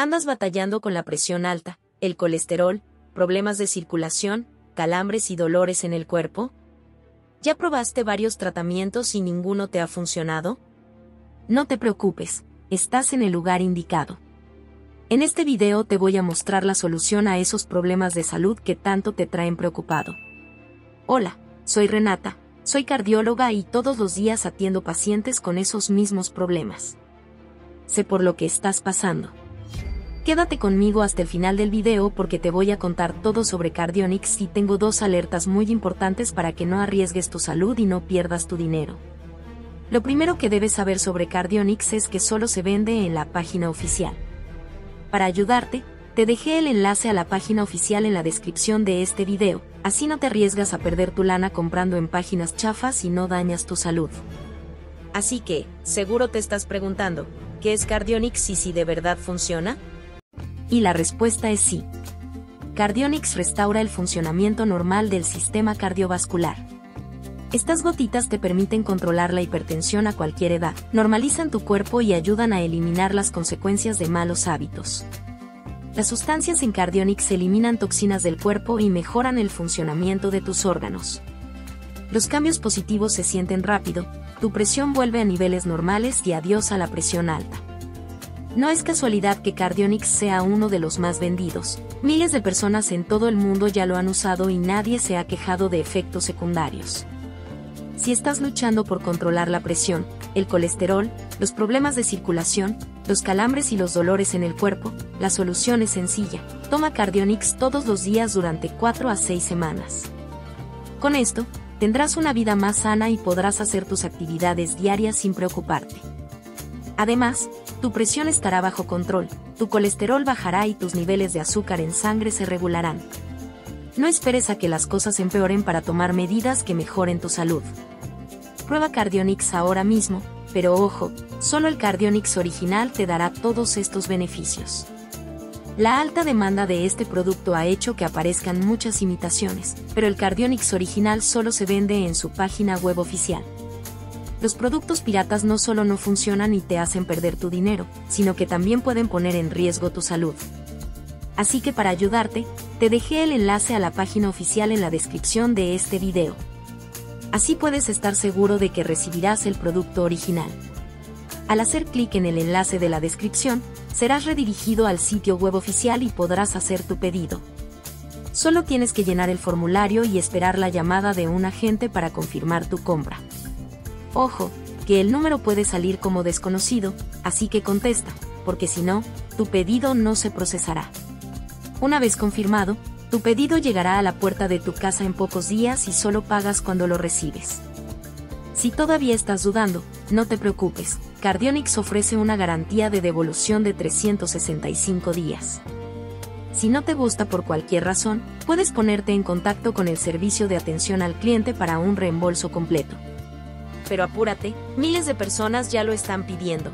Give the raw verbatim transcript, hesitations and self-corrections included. Andas batallando con la presión alta, el colesterol, problemas de circulación, calambres y dolores en el cuerpo. ¿Ya probaste varios tratamientos y ninguno te ha funcionado? No te preocupes, estás en el lugar indicado. En este video te voy a mostrar la solución a esos problemas de salud que tanto te traen preocupado. Hola, soy Renata, soy cardióloga y todos los días atiendo pacientes con esos mismos problemas. Sé por lo que estás pasando. Quédate conmigo hasta el final del video porque te voy a contar todo sobre Cardionix y tengo dos alertas muy importantes para que no arriesgues tu salud y no pierdas tu dinero. Lo primero que debes saber sobre Cardionix es que solo se vende en la página oficial. Para ayudarte, te dejé el enlace a la página oficial en la descripción de este video, así no te arriesgas a perder tu lana comprando en páginas chafas y no dañas tu salud. Así que, seguro te estás preguntando, ¿qué es Cardionix y si de verdad funciona? Y la respuesta es sí. Cardionix restaura el funcionamiento normal del sistema cardiovascular. Estas gotitas te permiten controlar la hipertensión a cualquier edad, normalizan tu cuerpo y ayudan a eliminar las consecuencias de malos hábitos. Las sustancias en Cardionix eliminan toxinas del cuerpo y mejoran el funcionamiento de tus órganos. Los cambios positivos se sienten rápido, tu presión vuelve a niveles normales y adiós a la presión alta. No es casualidad que Cardionix sea uno de los más vendidos. Miles de personas en todo el mundo ya lo han usado y nadie se ha quejado de efectos secundarios. Si estás luchando por controlar la presión, el colesterol, los problemas de circulación, los calambres y los dolores en el cuerpo, la solución es sencilla. Toma Cardionix todos los días durante cuatro a seis semanas. Con esto, tendrás una vida más sana y podrás hacer tus actividades diarias sin preocuparte. Además, tu presión estará bajo control, tu colesterol bajará y tus niveles de azúcar en sangre se regularán. No esperes a que las cosas empeoren para tomar medidas que mejoren tu salud. Prueba Cardionix ahora mismo, pero ojo, solo el Cardionix original te dará todos estos beneficios. La alta demanda de este producto ha hecho que aparezcan muchas imitaciones, pero el Cardionix original solo se vende en su página web oficial. Los productos piratas no solo no funcionan y te hacen perder tu dinero, sino que también pueden poner en riesgo tu salud. Así que para ayudarte, te dejé el enlace a la página oficial en la descripción de este video. Así puedes estar seguro de que recibirás el producto original. Al hacer clic en el enlace de la descripción, serás redirigido al sitio web oficial y podrás hacer tu pedido. Solo tienes que llenar el formulario y esperar la llamada de un agente para confirmar tu compra. Ojo, que el número puede salir como desconocido, así que contesta, porque si no, tu pedido no se procesará. Una vez confirmado, tu pedido llegará a la puerta de tu casa en pocos días y solo pagas cuando lo recibes. Si todavía estás dudando, no te preocupes, Cardionix ofrece una garantía de devolución de trescientos sesenta y cinco días. Si no te gusta por cualquier razón, puedes ponerte en contacto con el servicio de atención al cliente para un reembolso completo. Pero apúrate, miles de personas ya lo están pidiendo.